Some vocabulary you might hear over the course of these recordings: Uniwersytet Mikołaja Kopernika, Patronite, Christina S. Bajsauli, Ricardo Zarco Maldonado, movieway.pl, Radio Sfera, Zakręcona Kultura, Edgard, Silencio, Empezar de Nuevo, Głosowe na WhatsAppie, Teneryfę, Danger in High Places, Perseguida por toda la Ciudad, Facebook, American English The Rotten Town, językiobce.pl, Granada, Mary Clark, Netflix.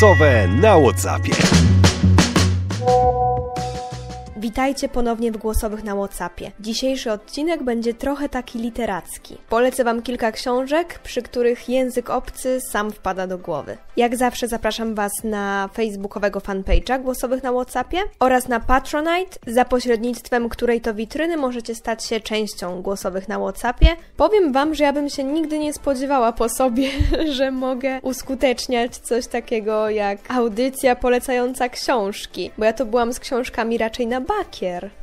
Głosowe na WhatsAppie. Witajcie ponownie w Głosowych na WhatsAppie. Dzisiejszy odcinek będzie trochę taki literacki. Polecę Wam kilka książek, przy których język obcy sam wpada do głowy. Jak zawsze zapraszam Was na facebookowego fanpage'a Głosowych na WhatsAppie oraz na Patronite, za pośrednictwem której to witryny możecie stać się częścią Głosowych na WhatsAppie. Powiem Wam, że ja bym się nigdy nie spodziewała po sobie, że mogę uskuteczniać coś takiego jak audycja polecająca książki, bo ja to byłam z książkami raczej na bakier.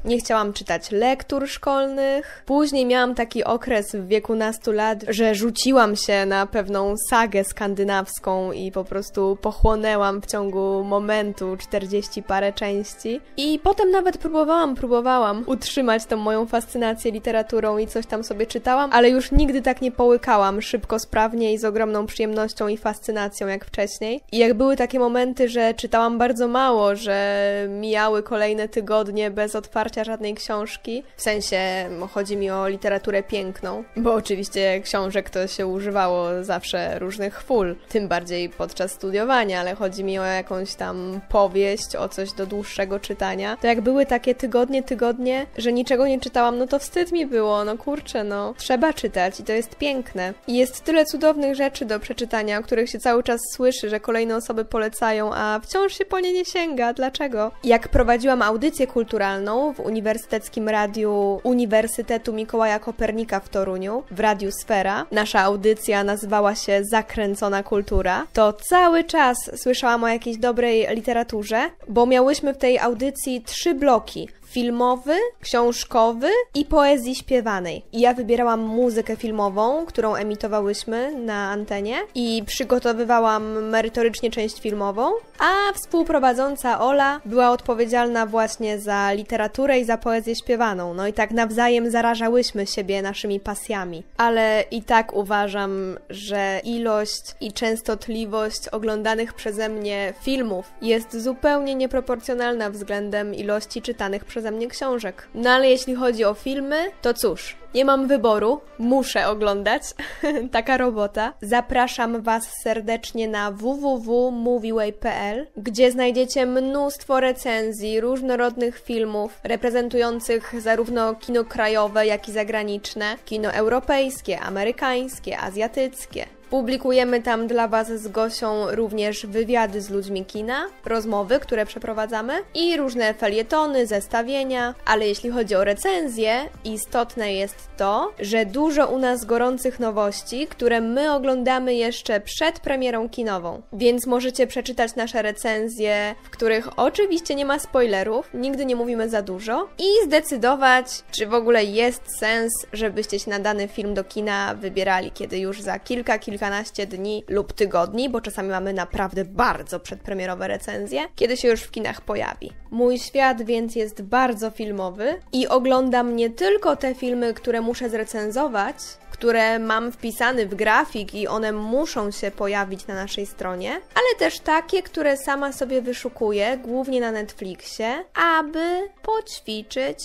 Nie chciałam czytać lektur szkolnych. Później miałam taki okres w wieku nastu lat, że rzuciłam się na pewną sagę skandynawską i po prostu pochłonęłam w ciągu momentu 40 parę części. I potem nawet próbowałam utrzymać tą moją fascynację literaturą i coś tam sobie czytałam, ale już nigdy tak nie połykałam szybko, sprawnie i z ogromną przyjemnością i fascynacją jak wcześniej. I jak były takie momenty, że czytałam bardzo mało, że mijały kolejne tygodnie bez otwarcia żadnej książki. W sensie chodzi mi o literaturę piękną, bo oczywiście książek to się używało zawsze różnych fól, tym bardziej podczas studiowania, ale chodzi mi o jakąś tam powieść, o coś do dłuższego czytania. To jak były takie tygodnie, że niczego nie czytałam, no to wstyd mi było, no kurczę, no. Trzeba czytać i to jest piękne. I jest tyle cudownych rzeczy do przeczytania, o których się cały czas słyszy, że kolejne osoby polecają, a wciąż się po nie nie sięga. Dlaczego? Jak prowadziłam audycję kulturalną w uniwersyteckim radiu Uniwersytetu Mikołaja Kopernika w Toruniu, w Radiu Sfera. Nasza audycja nazywała się Zakręcona Kultura. To cały czas słyszałam o jakiejś dobrej literaturze, bo miałyśmy w tej audycji 3 bloki. Filmowy, książkowy i poezji śpiewanej. I ja wybierałam muzykę filmową, którą emitowałyśmy na antenie i przygotowywałam merytorycznie część filmową, a współprowadząca Ola była odpowiedzialna właśnie za literaturę i za poezję śpiewaną. No i tak nawzajem zarażałyśmy siebie naszymi pasjami. Ale i tak uważam, że ilość i częstotliwość oglądanych przeze mnie filmów jest zupełnie nieproporcjonalna względem ilości czytanych przeze mnie książek. No ale jeśli chodzi o filmy, to cóż, nie mam wyboru, muszę oglądać, taka robota. Zapraszam Was serdecznie na www.movieway.pl, gdzie znajdziecie mnóstwo recenzji różnorodnych filmów reprezentujących zarówno kino krajowe, jak i zagraniczne, kino europejskie, amerykańskie, azjatyckie. Publikujemy tam dla Was z Gosią również wywiady z ludźmi kina, rozmowy, które przeprowadzamy i różne felietony, zestawienia, ale jeśli chodzi o recenzje, istotne jest to, że dużo u nas gorących nowości, które my oglądamy jeszcze przed premierą kinową, więc możecie przeczytać nasze recenzje, w których oczywiście nie ma spoilerów, nigdy nie mówimy za dużo i zdecydować, czy w ogóle jest sens, żebyście się na dany film do kina wybierali, kiedy już za kilkanaście dni lub tygodni, bo czasami mamy naprawdę bardzo przedpremierowe recenzje, kiedy się już w kinach pojawi. Mój świat więc jest bardzo filmowy i oglądam nie tylko te filmy, które muszę zrecenzować, które mam wpisane w grafik i one muszą się pojawić na naszej stronie, ale też takie, które sama sobie wyszukuję, głównie na Netflixie, aby poćwiczyć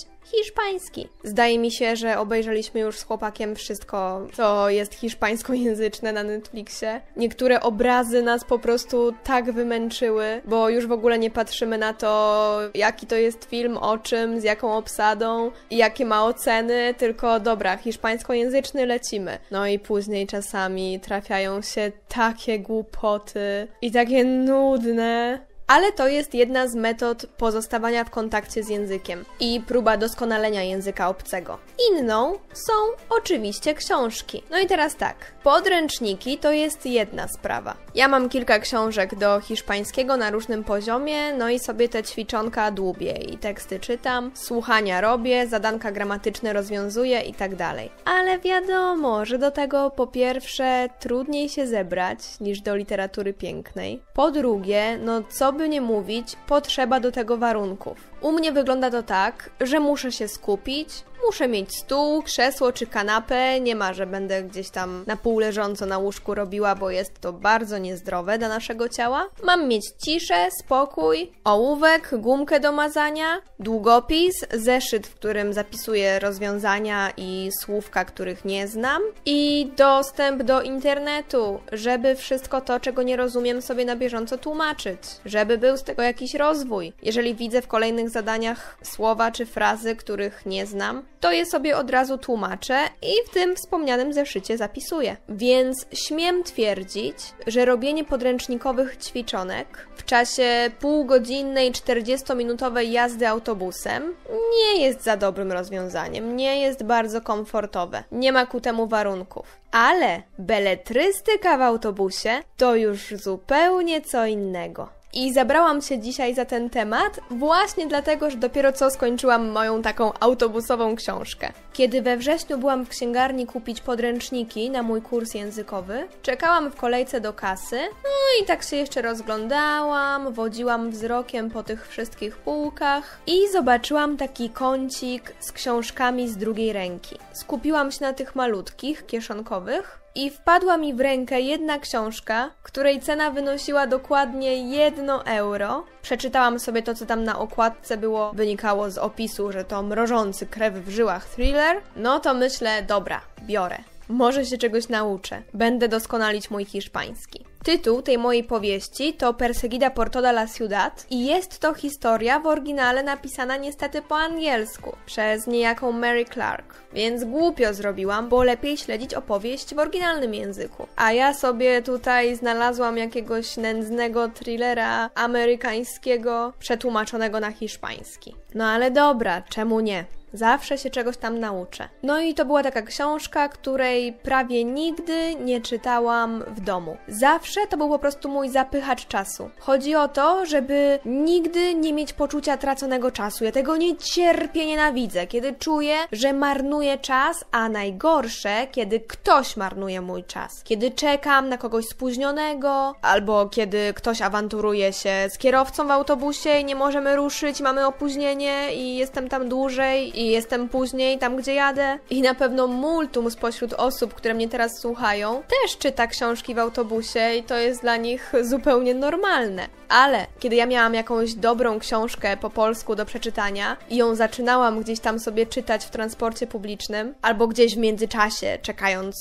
hiszpański. Zdaje mi się, że obejrzeliśmy już z chłopakiem wszystko, co jest hiszpańskojęzyczne na Netflixie. Niektóre obrazy nas po prostu tak wymęczyły, bo już w ogóle nie patrzymy na to, jaki to jest film, o czym, z jaką obsadą i jakie ma oceny, tylko dobra, hiszpańskojęzyczny, lecimy. No i później czasami trafiają się takie głupoty i takie nudne. Ale to jest jedna z metod pozostawania w kontakcie z językiem i próba doskonalenia języka obcego. Inną są oczywiście książki. No i teraz tak, podręczniki to jest jedna sprawa. Ja mam kilka książek do hiszpańskiego na różnym poziomie, no i sobie te ćwiczonka dłubię i teksty czytam, słuchania robię, zadanka gramatyczne rozwiązuję i tak dalej. Ale wiadomo, że do tego po pierwsze trudniej się zebrać niż do literatury pięknej. Po drugie, no co by nie mówić, potrzeba do tego warunków. U mnie wygląda to tak, że muszę się skupić, muszę mieć stół, krzesło czy kanapę, nie ma, że będę gdzieś tam na pół leżąco na łóżku robiła, bo jest to bardzo niezdrowe dla naszego ciała. Mam mieć ciszę, spokój, ołówek, gumkę do mazania, długopis, zeszyt, w którym zapisuję rozwiązania i słówka, których nie znam i dostęp do internetu, żeby wszystko to, czego nie rozumiem, sobie na bieżąco tłumaczyć, żeby był z tego jakiś rozwój. Jeżeli widzę w kolejnych zadaniach słowa czy frazy, których nie znam, to je sobie od razu tłumaczę i w tym wspomnianym zeszycie zapisuję. Więc śmiem twierdzić, że robienie podręcznikowych ćwiczonek w czasie półgodzinnej, 40-minutowej jazdy autobusem nie jest za dobrym rozwiązaniem, nie jest bardzo komfortowe, nie ma ku temu warunków. Ale beletrystyka w autobusie to już zupełnie co innego. I zabrałam się dzisiaj za ten temat właśnie dlatego, że dopiero co skończyłam moją taką autobusową książkę. Kiedy we wrześniu byłam w księgarni kupić podręczniki na mój kurs językowy, czekałam w kolejce do kasy, no i tak się jeszcze rozglądałam, wodziłam wzrokiem po tych wszystkich półkach i zobaczyłam taki kącik z książkami z drugiej ręki. Skupiłam się na tych malutkich, kieszonkowych. I wpadła mi w rękę jedna książka, której cena wynosiła dokładnie 1 euro. Przeczytałam sobie to, co tam na okładce było, wynikało z opisu, że to mrożący krew w żyłach thriller. No to myślę, dobra, biorę. Może się czegoś nauczę. Będę doskonalić mój hiszpański. Tytuł tej mojej powieści to Perseguida por toda la Ciudad i jest to historia w oryginale napisana niestety po angielsku przez niejaką Mary Clark, więc głupio zrobiłam, bo lepiej śledzić opowieść w oryginalnym języku. A ja sobie tutaj znalazłam jakiegoś nędznego thrillera amerykańskiego przetłumaczonego na hiszpański. No ale dobra, czemu nie? Zawsze się czegoś tam nauczę. No i to była taka książka, której prawie nigdy nie czytałam w domu. Zawsze to był po prostu mój zapychacz czasu. Chodzi o to, żeby nigdy nie mieć poczucia traconego czasu. Ja tego nie cierpię, nienawidzę, kiedy czuję, że marnuję czas, a najgorsze, kiedy ktoś marnuje mój czas. Kiedy czekam na kogoś spóźnionego, albo kiedy ktoś awanturuje się z kierowcą w autobusie i nie możemy ruszyć, mamy opóźnienie i jestem tam dłużej i jestem później tam, gdzie jadę. I na pewno multum spośród osób, które mnie teraz słuchają, też czyta książki w autobusie i to jest dla nich zupełnie normalne. Ale kiedy ja miałam jakąś dobrą książkę po polsku do przeczytania i ją zaczynałam gdzieś tam sobie czytać w transporcie publicznym albo gdzieś w międzyczasie, czekając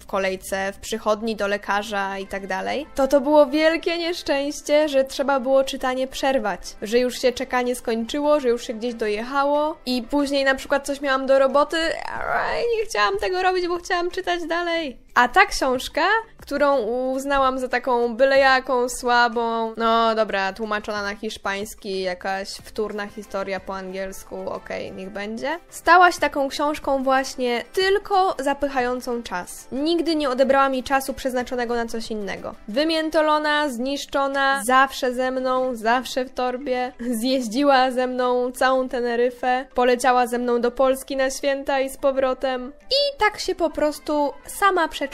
w kolejce, w przychodni do lekarza i tak dalej, to było wielkie nieszczęście, że trzeba było czytanie przerwać, że już się czekanie skończyło, że już się gdzieś dojechało i później na przykład coś miałam do roboty, nie chciałam tego robić, bo chciałam czytać dalej. A ta książka, którą uznałam za taką byle jaką słabą, no dobra, tłumaczona na hiszpański, jakaś wtórna historia po angielsku, okej, niech będzie, stała się taką książką właśnie tylko zapychającą czas. Nigdy nie odebrała mi czasu przeznaczonego na coś innego. Wymiętolona, zniszczona, zawsze ze mną, zawsze w torbie, zjeździła ze mną całą Teneryfę, poleciała ze mną do Polski na święta i z powrotem. I tak się po prostu sama przeczytała.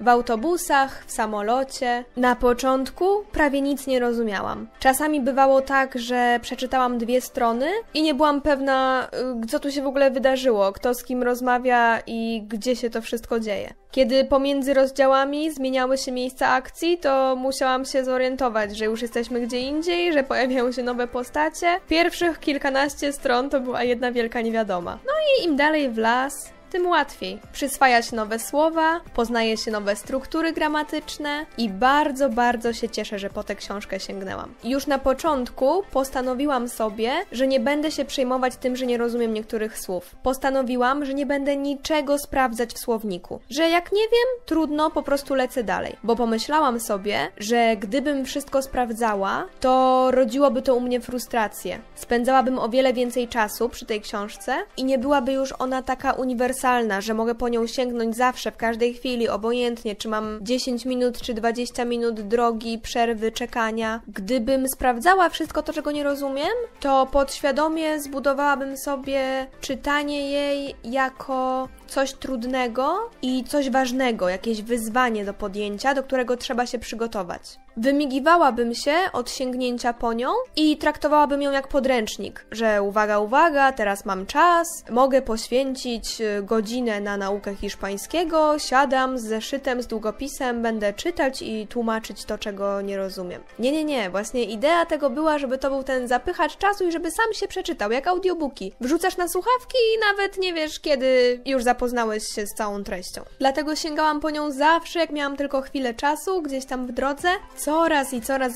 W autobusach, w samolocie. Na początku prawie nic nie rozumiałam. Czasami bywało tak, że przeczytałam 2 strony i nie byłam pewna, co tu się w ogóle wydarzyło, kto z kim rozmawia i gdzie się to wszystko dzieje. Kiedy pomiędzy rozdziałami zmieniały się miejsca akcji, to musiałam się zorientować, że już jesteśmy gdzie indziej, że pojawiają się nowe postacie. Pierwszych kilkanaście stron to była jedna wielka niewiadoma. No i im dalej w las, tym łatwiej. Przyswaja się nowe słowa, poznaje się nowe struktury gramatyczne i bardzo, bardzo się cieszę, że po tę książkę sięgnęłam. Już na początku postanowiłam sobie, że nie będę się przejmować tym, że nie rozumiem niektórych słów. Postanowiłam, że nie będę niczego sprawdzać w słowniku. Że jak nie wiem, trudno, po prostu lecę dalej. Bo pomyślałam sobie, że gdybym wszystko sprawdzała, to rodziłoby to u mnie frustrację. Spędzałabym o wiele więcej czasu przy tej książce i nie byłaby już ona taka uniwersalna, że mogę po nią sięgnąć zawsze, w każdej chwili, obojętnie, czy mam 10 minut, czy 20 minut drogi, przerwy, czekania. Gdybym sprawdzała wszystko to, czego nie rozumiem, to podświadomie zbudowałabym sobie czytanie jej jako coś trudnego i coś ważnego, jakieś wyzwanie do podjęcia, do którego trzeba się przygotować. wymigiwałabym się od sięgnięcia po nią i traktowałabym ją jak podręcznik, że uwaga, uwaga, teraz mam czas, mogę poświęcić godzinę na naukę hiszpańskiego, siadam z zeszytem, z długopisem, będę czytać i tłumaczyć to, czego nie rozumiem. Nie, właśnie idea tego była, żeby to był ten zapychacz czasu i żeby sam się przeczytał, jak audiobooki. Wrzucasz na słuchawki i nawet nie wiesz, kiedy już zapoznałeś się z całą treścią. Dlatego sięgałam po nią zawsze, jak miałam tylko chwilę czasu, gdzieś tam w drodze. Coraz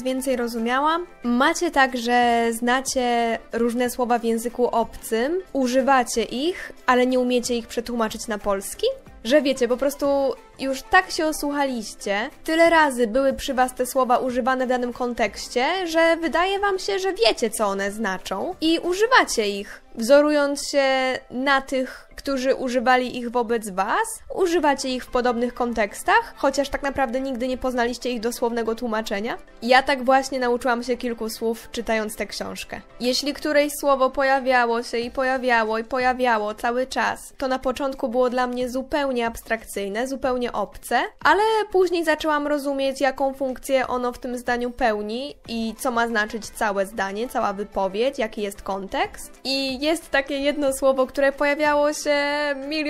więcej rozumiałam. Macie tak, że znacie różne słowa w języku obcym, używacie ich, ale nie umiecie ich przetłumaczyć na polski? Że wiecie, po prostu już tak się osłuchaliście, tyle razy były przy was te słowa używane w danym kontekście, że wydaje wam się, że wiecie, co one znaczą i używacie ich, wzorując się na tych, którzy używali ich wobec was, używacie ich w podobnych kontekstach, chociaż tak naprawdę nigdy nie poznaliście ich dosłownego tłumaczenia. Ja tak właśnie nauczyłam się kilku słów, czytając tę książkę. Jeśli któreś słowo pojawiało się i pojawiało cały czas, to na początku było dla mnie zupełnie abstrakcyjne, zupełnie obce, ale później zaczęłam rozumieć, jaką funkcję ono w tym zdaniu pełni i co ma znaczyć całe zdanie, cała wypowiedź, jaki jest kontekst. I jest takie jedno słowo, które pojawiało się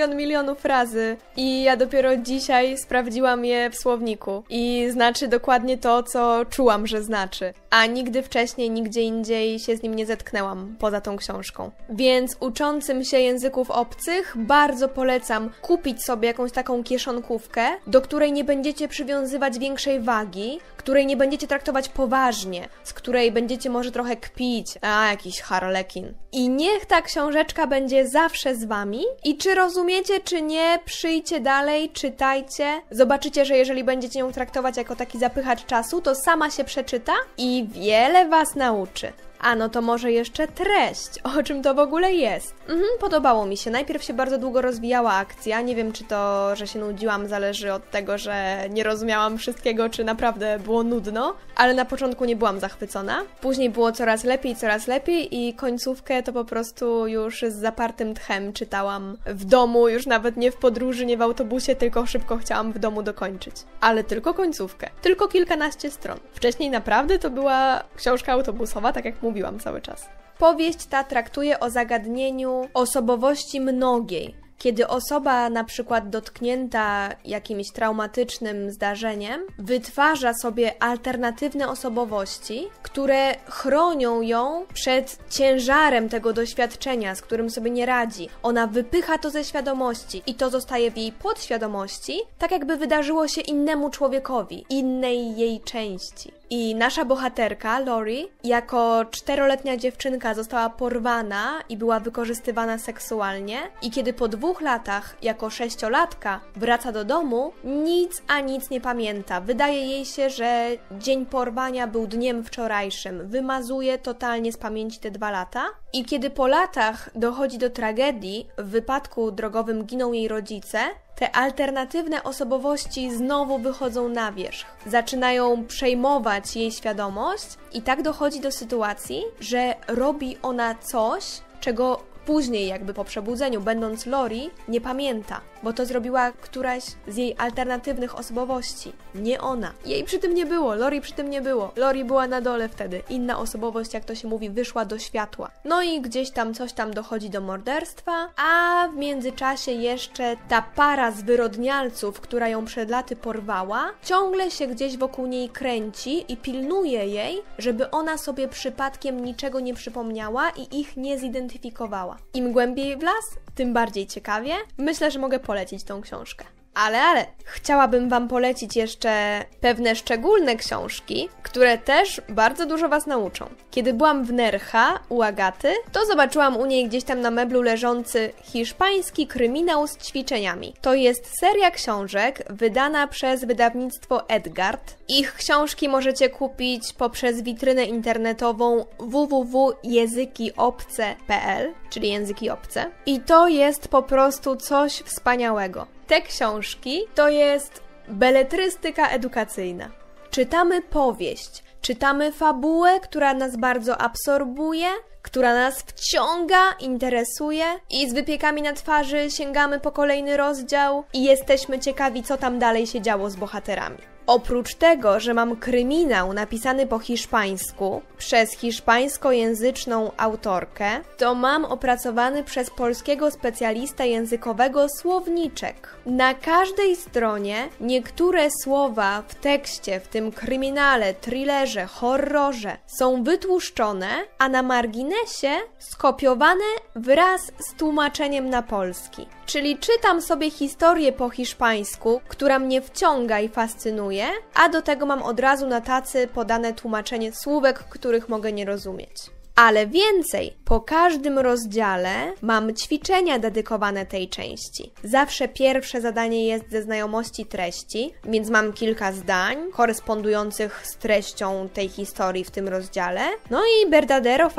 milionów razy i ja dopiero dzisiaj sprawdziłam je w słowniku i znaczy dokładnie to, co czułam, że znaczy, a nigdy wcześniej, nigdzie indziej się z nim nie zetknęłam poza tą książką. Więc uczącym się języków obcych bardzo polecam kupić sobie jakąś taką kieszonkówkę, do której nie będziecie przywiązywać większej wagi, której nie będziecie traktować poważnie, z której będziecie może trochę kpić, jakiś harlekin. I niech ta książeczka będzie zawsze z wami. I czy rozumiecie, czy nie, przyjdźcie dalej, czytajcie. Zobaczycie, że jeżeli będziecie ją traktować jako taki zapychacz czasu, to sama się przeczyta i wiele was nauczy. A no to może jeszcze treść, o czym to w ogóle jest. Podobało mi się. Najpierw się bardzo długo rozwijała akcja. Nie wiem, czy to, że się nudziłam, zależy od tego, że nie rozumiałam wszystkiego, czy naprawdę było nudno, ale na początku nie byłam zachwycona. Później było coraz lepiej i końcówkę to po prostu już z zapartym tchem czytałam w domu, już nawet nie w podróży, nie w autobusie, tylko szybko chciałam w domu dokończyć. Ale tylko końcówkę. Tylko kilkanaście stron. Wcześniej naprawdę to była książka autobusowa, tak jak mówiłam cały czas. Powieść ta traktuje o zagadnieniu osobowości mnogiej. Kiedy osoba, na przykład dotknięta jakimś traumatycznym zdarzeniem, wytwarza sobie alternatywne osobowości, które chronią ją przed ciężarem tego doświadczenia, z którym sobie nie radzi. Ona wypycha to ze świadomości i to zostaje w jej podświadomości, tak jakby wydarzyło się innemu człowiekowi, innej jej części. I nasza bohaterka, Lori, jako 4-letnia dziewczynka została porwana i była wykorzystywana seksualnie. I kiedy po 2 latach, jako 6-latka, wraca do domu, nic nie pamięta. Wydaje jej się, że dzień porwania był dniem wczorajszym. Wymazuje totalnie z pamięci te 2 lata. I kiedy po latach dochodzi do tragedii, w wypadku drogowym giną jej rodzice, te alternatywne osobowości znowu wychodzą na wierzch. Zaczynają przejmować jej świadomość i tak dochodzi do sytuacji, że robi ona coś, czego później jakby po przebudzeniu, będąc Lori, nie pamięta, bo to zrobiła któraś z jej alternatywnych osobowości, nie ona. Jej przy tym nie było, Lori przy tym nie było. Lori była na dole wtedy, inna osobowość, jak to się mówi, wyszła do światła. No i gdzieś tam coś tam dochodzi do morderstwa, a w międzyczasie jeszcze ta para zwyrodnialców, która ją przed laty porwała, ciągle się gdzieś wokół niej kręci i pilnuje jej, żeby ona sobie przypadkiem niczego nie przypomniała i ich nie zidentyfikowała. Im głębiej w las, tym bardziej ciekawie. Myślę, że mogę polecić tą książkę. Ale chciałabym wam polecić jeszcze pewne szczególne książki, które też bardzo dużo was nauczą. Kiedy byłam w Nercha u Agaty, to zobaczyłam u niej gdzieś tam na meblu leżący hiszpański kryminał z ćwiczeniami. To jest seria książek wydana przez wydawnictwo Edgard. Ich książki możecie kupić poprzez witrynę internetową www.językiobce.pl, czyli języki obce. I to jest po prostu coś wspaniałego. Te książki to jest beletrystyka edukacyjna. Czytamy powieść, czytamy fabułę, która nas bardzo absorbuje, która nas wciąga, interesuje i z wypiekami na twarzy sięgamy po kolejny rozdział i jesteśmy ciekawi, co tam dalej się działo z bohaterami. Oprócz tego, że mam kryminał napisany po hiszpańsku przez hiszpańskojęzyczną autorkę, to mam opracowany przez polskiego specjalista językowego słowniczek. Na każdej stronie niektóre słowa w tekście, w tym kryminale, thrillerze, horrorze, są wytłuszczone, a na marginesie skopiowane wraz z tłumaczeniem na polski. Czyli czytam sobie historię po hiszpańsku, która mnie wciąga i fascynuje, a do tego mam od razu na tacy podane tłumaczenie słówek, których mogę nie rozumieć. Ale więcej, po każdym rozdziale mam ćwiczenia dedykowane tej części. Zawsze pierwsze zadanie jest ze znajomości treści, więc mam kilka zdań korespondujących z treścią tej historii w tym rozdziale. No i verdadero,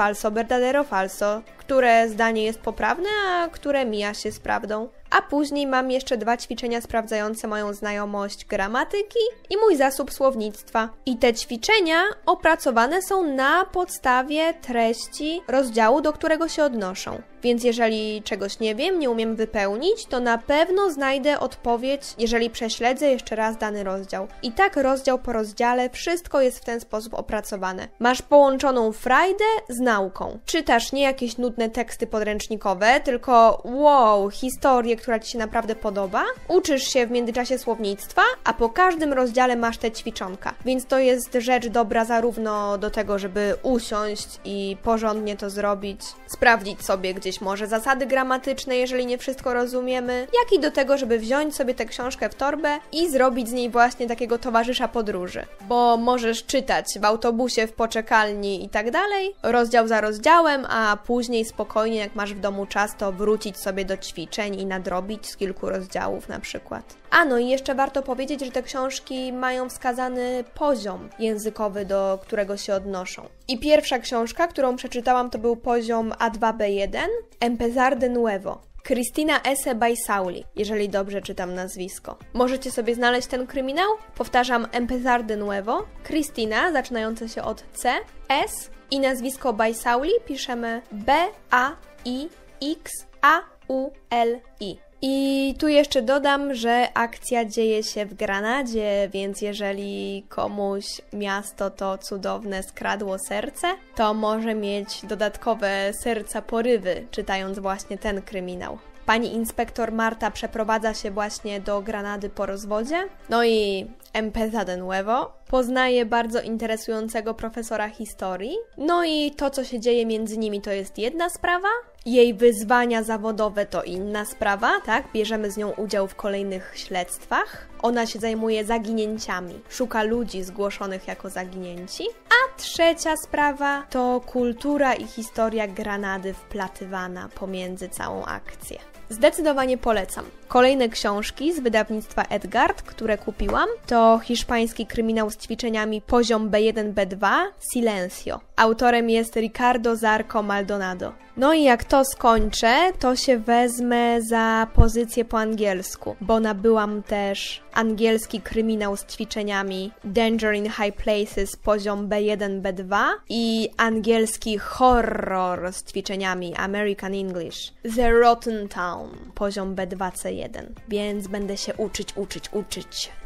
falso, które zdanie jest poprawne, a które mija się z prawdą. A później mam jeszcze 2 ćwiczenia sprawdzające moją znajomość gramatyki i mój zasób słownictwa. I te ćwiczenia opracowane są na podstawie treści rozdziału, do którego się odnoszą. Więc jeżeli czegoś nie wiem, nie umiem wypełnić, to na pewno znajdę odpowiedź, jeżeli prześledzę jeszcze raz dany rozdział. I tak rozdział po rozdziale wszystko jest w ten sposób opracowane. Masz połączoną frajdę z nauką. Czytasz nie jakieś nudne teksty podręcznikowe, tylko wow, historię, która Ci się naprawdę podoba. Uczysz się w międzyczasie słownictwa, a po każdym rozdziale masz te ćwiczonka. Więc to jest rzecz dobra zarówno do tego, żeby usiąść i porządnie to zrobić, sprawdzić sobie gdzieś może zasady gramatyczne, jeżeli nie wszystko rozumiemy, jak i do tego, żeby wziąć sobie tę książkę w torbę i zrobić z niej właśnie takiego towarzysza podróży. Bo możesz czytać w autobusie, w poczekalni i tak dalej, rozdział za rozdziałem, a później spokojnie, jak masz w domu czas, to wrócić sobie do ćwiczeń i nadrobić z kilku rozdziałów na przykład. A no i jeszcze warto powiedzieć, że te książki mają wskazany poziom językowy, do którego się odnoszą. I pierwsza książka, którą przeczytałam, to był poziom A2-B1, Empezar de Nuevo, Christina S. Bajsauli, jeżeli dobrze czytam nazwisko. Możecie sobie znaleźć ten kryminał? Powtarzam, Empezar de Nuevo, Christina, zaczynające się od C, S i nazwisko Bajsauli piszemy B-A-I-X-A-U-L-I. I tu jeszcze dodam, że akcja dzieje się w Granadzie, więc jeżeli komuś miasto to cudowne skradło serce, to może mieć dodatkowe serca porywy, czytając właśnie ten kryminał. Pani inspektor Marta przeprowadza się właśnie do Granady po rozwodzie, no i Empezar de Nuevo poznaje bardzo interesującego profesora historii, no i to, co się dzieje między nimi, to jest jedna sprawa, jej wyzwania zawodowe to inna sprawa, tak? Bierzemy z nią udział w kolejnych śledztwach. Ona się zajmuje zaginięciami, szuka ludzi zgłoszonych jako zaginięci. A trzecia sprawa to kultura i historia Granady wplatywana pomiędzy całą akcję. Zdecydowanie polecam. Kolejne książki z wydawnictwa Edgard, które kupiłam, to hiszpański kryminał z ćwiczeniami poziom B1-B2, Silencio. Autorem jest Ricardo Zarco Maldonado. No i jak to skończę, to się wezmę za pozycję po angielsku, bo nabyłam też angielski kryminał z ćwiczeniami Danger in High Places, poziom B1-B2 i angielski horror z ćwiczeniami American English The Rotten Town, poziom B2-C1. Więc będę się uczyć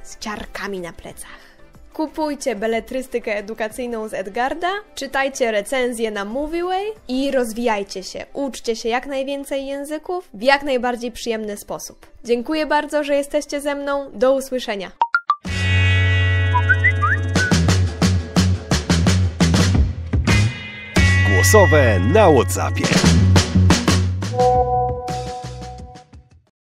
z ciarkami na plecach. Kupujcie beletrystykę edukacyjną z Edgarda, czytajcie recenzje na Movieway i rozwijajcie się, uczcie się jak najwięcej języków w jak najbardziej przyjemny sposób. Dziękuję bardzo, że jesteście ze mną. Do usłyszenia. Głosowe na WhatsAppie.